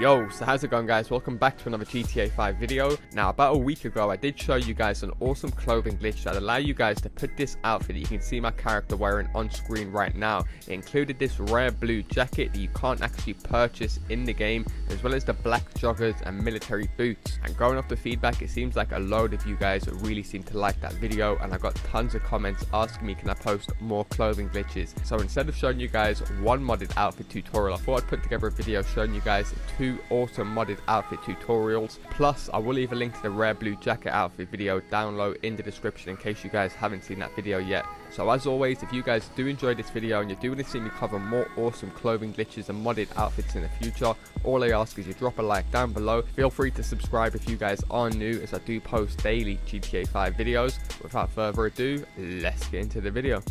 Yo, so how's it going guys? Welcome back to another GTA 5 video. Now about a week ago I did show you guys an awesome clothing glitch that allowed you guys to put this outfit that you can see my character wearing on screen right now. It included this rare blue jacket that you can't actually purchase in the game, as well as the black joggers and military boots. And going off the feedback, it seems like a load of you guys really seem to like that video, and I got tons of comments asking me can I post more clothing glitches. So instead of showing you guys one modded outfit tutorial, I thought I'd put together a video showing you guys two awesome modded outfit tutorials. Plus I will leave a link to the rare blue jacket outfit video down low in the description in case you guys haven't seen that video yet. So as always, if you guys do enjoy this video and you do want to see me cover more awesome clothing glitches and modded outfits in the future, all I ask is you drop a like down below. Feel free to subscribe if you guys are new, as I do post daily GTA 5 videos. Without further ado, let's get into the video.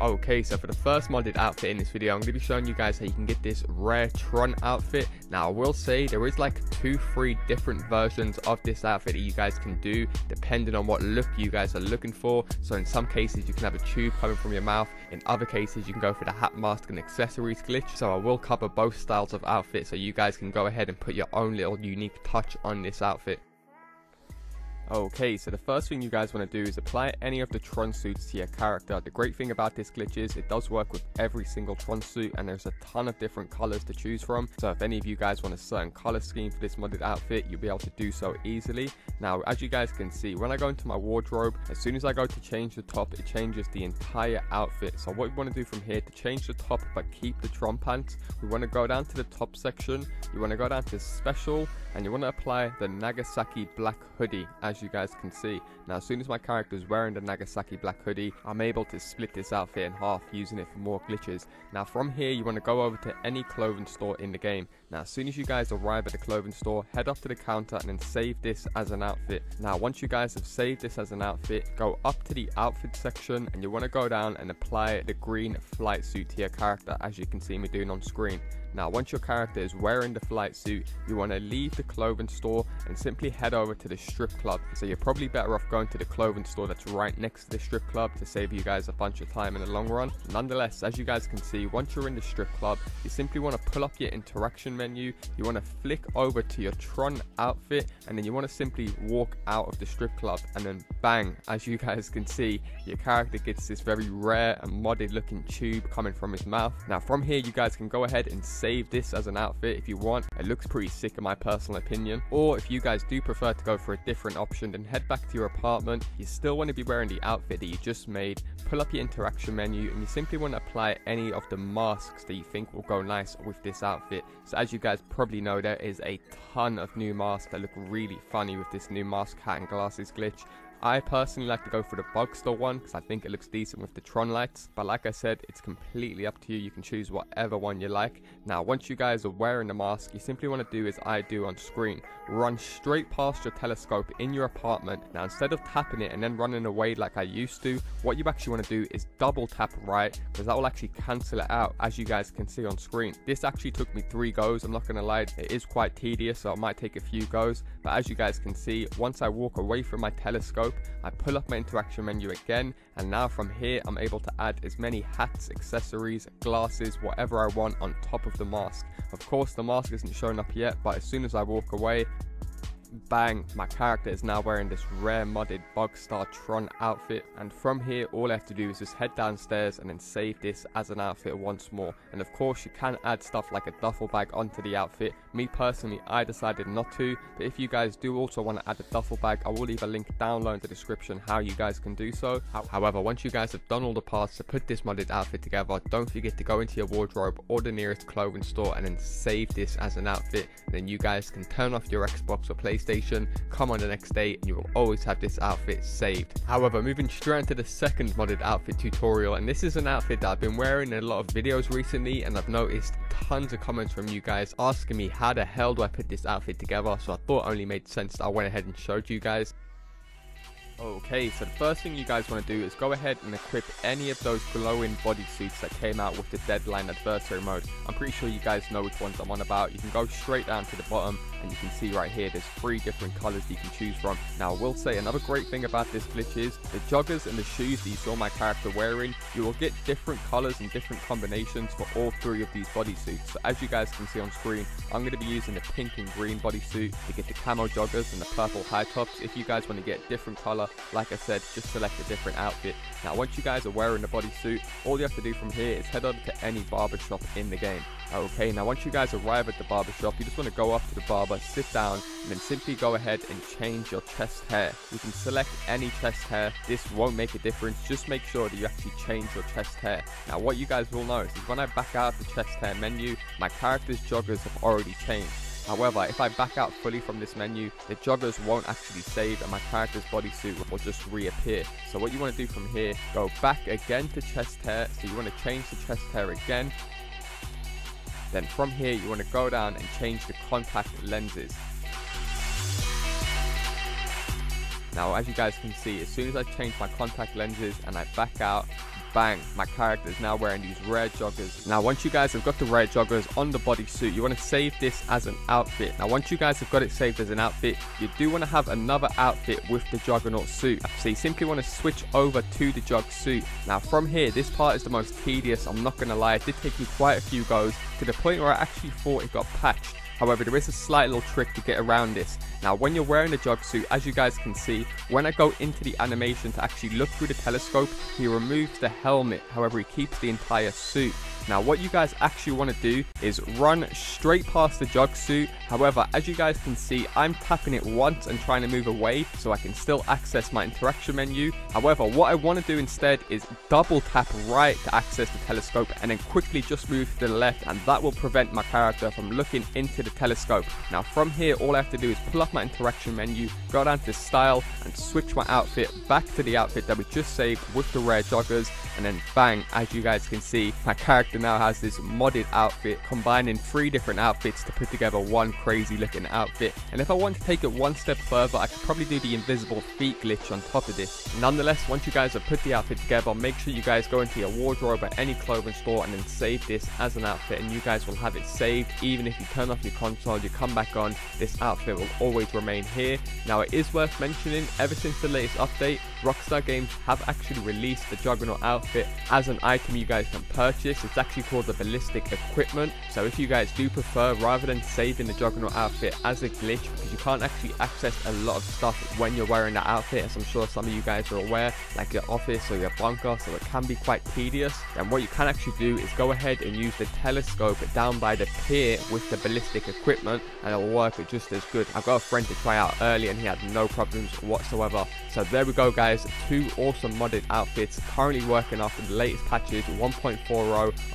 Okay, so for the first modded outfit in this video, I'm going to be showing you guys how you can get this rare Tron outfit. Now I will say there is like 2-3 different versions of this outfit that you guys can do depending on what look you guys are looking for. So in some cases you can have a tube coming from your mouth, in other cases you can go for the hat, mask and accessories glitch. So I will cover both styles of outfit so you guys can go ahead and put your own little unique touch on this outfit. Okay, so the first thing you guys want to do is apply any of the Tron suits to your character. The great thing about this glitch is it does work with every single Tron suit, and there's a ton of different colors to choose from. So if any of you guys want a certain color scheme for this modded outfit, you'll be able to do so easily. Now, as you guys can see, when I go into my wardrobe, as soon as I go to change the top, it changes the entire outfit. So what we want to do from here, to change the top but keep the Tron pants, we want to go down to the top section, you want to go down to special, and you want to apply the Nagasaki black hoodie. As you guys can see now, as soon as my character is wearing the Nagasaki black hoodie, I'm able to split this outfit in half, using it for more glitches. Now from here you want to go over to any clothing store in the game. Now as soon as you guys arrive at the clothing store, head up to the counter and then save this as an outfit. Now once you guys have saved this as an outfit, go up to the outfit section and you want to go down and apply the green flight suit to your character, as you can see me doing on screen. Now once your character is wearing the flight suit, you want to leave the clothing store and simply head over to the strip club. So you're probably better off going to the clothing store that's right next to the strip club to save you guys a bunch of time in the long run. Nonetheless, as you guys can see, once you're in the strip club, you simply want to pull up your interaction menu, you want to flick over to your Tron outfit, and then you want to simply walk out of the strip club, and then bang, as you guys can see, your character gets this very rare and modded looking tube coming from his mouth. Now from here you guys can go ahead and save this as an outfit if you want. It looks pretty sick in my personal opinion. Or if you guys do prefer to go for a different option, then head back to your apartment. You still want to be wearing the outfit that you just made, pull up your interaction menu, and you simply want to apply any of the masks that you think will go nice with this outfit. So as you guys probably know, there is a ton of new masks that look really funny with this new mask, hat and glasses glitch. I personally like to go for the Bugstar one because I think it looks decent with the Tron lights, but like I said, it's completely up to you. You can choose whatever one you like. Now once you guys are wearing the mask, you simply want to do as I do on screen, run straight past your telescope in your apartment. Now instead of tapping it and then running away like I used to, what you actually want to do is double tap right, because that will actually cancel it out, as you guys can see on screen. This actually took me 3 goes, I'm not going to lie, it is quite tedious, so it might take a few goes, but as you guys can see, once I walk away from my telescope, I pull up my interaction menu again, and now from here I'm able to add as many hats, accessories, glasses, whatever I want on top of the mask. Of course the mask isn't showing up yet, but as soon as I walk away, bang, my character is now wearing this rare modded Bugstar Tron outfit. And from here all I have to do is just head downstairs and then save this as an outfit once more. And of course you can add stuff like a duffel bag onto the outfit. Me personally, I decided not to, but if you guys do also want to add a duffel bag, I will leave a link down low in the description how you guys can do so. However, once you guys have done all the parts to put this modded outfit together, don't forget to go into your wardrobe or the nearest clothing store and then save this as an outfit. And then you guys can turn off your Xbox or PlayStation, come on the next day, and you will always have this outfit saved. However, moving straight into the second modded outfit tutorial, and this is an outfit that I've been wearing in a lot of videos recently, and I've noticed tons of comments from you guys asking me how the hell do I put this outfit together, so I thought it only made sense that I went ahead and showed you guys. Okay, so the first thing you guys want to do is go ahead and equip any of those glowing bodysuits that came out with the Deadline Adversary mode. I'm pretty sure you guys know which ones I'm on about. You can go straight down to the bottom and you can see right here there's 3 different colors you can choose from. Now I will say another great thing about this glitch is the joggers and the shoes that you saw my character wearing, you will get different colors and different combinations for all 3 of these bodysuits. So as you guys can see on screen, I'm going to be using the pink and green bodysuit to get the camo joggers and the purple high tops. If you guys want to get different color, like I said, just select a different outfit. Now once you guys are wearing the bodysuit, all you have to do from here is head over to any barbershop in the game. Okay, now once you guys arrive at the barbershop, you just want to go up to the barber, sit down, and then simply go ahead and change your chest hair. You can select any chest hair. This won't make a difference. Just make sure that you actually change your chest hair. Now what you guys will notice is when I back out of the chest hair menu, my character's joggers have already changed. However, if I back out fully from this menu, the joggers won't actually save and my character's bodysuit will just reappear. So what you want to do from here, go back again to chest hair. So you want to change the chest hair again. Then from here, you want to go down and change the contact lenses. Now, as you guys can see, as soon as I change my contact lenses and I back out, bang, my character is now wearing these rare joggers. Now once you guys have got the rare joggers on the bodysuit, you want to save this as an outfit. Now once you guys have got it saved as an outfit, you do want to have another outfit with the juggernaut suit. So you simply want to switch over to the jug suit. Now from here, this part is the most tedious, I'm not going to lie. It did take me quite a few goes to the point where I actually thought it got patched. However, there is a slight little trick to get around this. Now, when you're wearing a jugsuit, as you guys can see, when I go into the animation to actually look through the telescope, he removes the helmet. However, he keeps the entire suit. Now, what you guys actually want to do is run straight past the jugsuit. However, as you guys can see, I'm tapping it once and trying to move away so I can still access my interaction menu. However, what I want to do instead is double tap right to access the telescope and then quickly just move to the left, and that will prevent my character from looking into the telescope. Now from here, all I have to do is pull up my interaction menu, go down to style and switch my outfit back to the outfit that we just saved with the rare joggers, and then bang, as you guys can see, my character now has this modded outfit, combining 3 different outfits to put together one crazy looking outfit. And if I want to take it one step further, I could probably do the invisible feet glitch on top of this. Nonetheless, once you guys have put the outfit together, make sure you guys go into your wardrobe at any clothing store and then save this as an outfit, and you guys will have it saved. Even if you turn off your console, you come back on, this outfit will always remain here. Now it is worth mentioning, ever since the latest update, Rockstar Games have actually released the Juggernaut outfit as an item you guys can purchase. It's actually called the Ballistic Equipment. So if you guys do prefer, rather than saving the Juggernaut outfit as a glitch, because you can't actually access a lot of stuff when you're wearing that outfit, as I'm sure some of you guys are aware, like your office or your bunker, so it can be quite tedious. And what you can actually do is go ahead and use the telescope down by the pier with the ballistic equipment, and it'll work just as good. I've got a friend to try out early and he had no problems whatsoever. So there we go guys, 2 awesome modded outfits currently working after the latest patches 1.40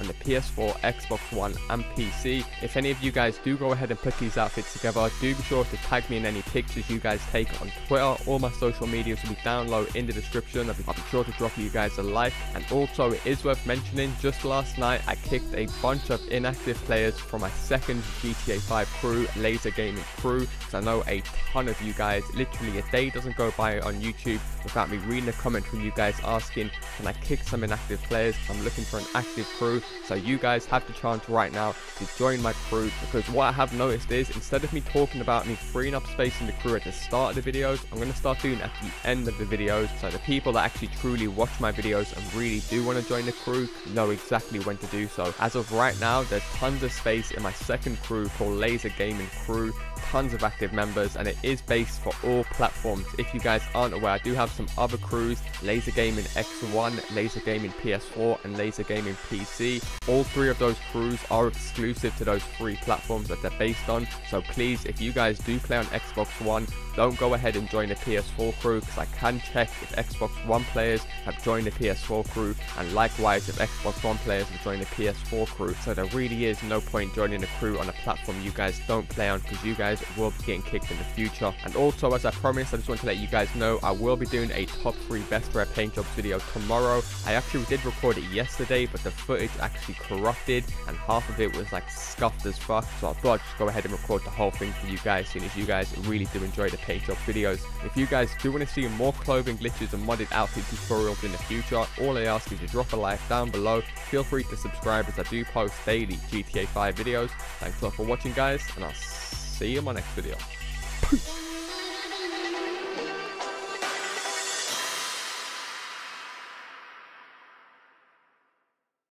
on the PS4, Xbox One and PC. If any of you guys do go ahead and put these outfits together, do be sure to tag me in any pictures you guys take on Twitter. All my social medias will be down low in the description. I'll be sure to drop you guys a like. And also, it is worth mentioning, just last night I kicked a bunch of inactive players from my second GTA 5 crew, LaazrGaming crew, because I know a ton of you guys, literally a day doesn't go by on YouTube without me reading a comment from you guys asking, can I kick some inactive players? I'm looking for an active crew. So you guys have the chance right now to join my crew, because what I have noticed is, instead of me talking about me freeing up space in the crew at the start of the videos, I'm going to start doing at the end of the videos, so the people that actually truly watch my videos and really do want to join the crew know exactly when to do so. As of right now, there's tons of space in my second crew called LaazrGaming crew, tons of active members, and it is based for all platforms. If you guys aren't aware, I do have some other crews, LaazrGaming X1, LaazrGaming PS4 and LaazrGaming PC. All 3 of those crews are exclusive to those 3 platforms that they're based on, so please, if you guys do play on Xbox One, don't go ahead and join the PS4 crew, because I can check if Xbox One players have joined the PS4 crew, and likewise if Xbox One players have joined the PS4 crew. So there really is no point joining a crew on a platform you guys don't play on, because you guys will be getting kicked in the future. And also, as I promised, I just want to let you guys know I will be doing a top 3 best rare paint jobs video tomorrow. I actually did record it yesterday, but the footage I actually corrupted and half of it was like scuffed as fuck. So I thought I'd just go ahead and record the whole thing for you guys, seeing as you guys really do enjoy the paint job videos. If you guys do want to see more clothing glitches and modded outfit tutorials in the future, all I ask is to drop a like down below. Feel free to subscribe as I do post daily GTA 5 videos. Thanks a lot for watching, guys, and I'll see you in my next video. Peace.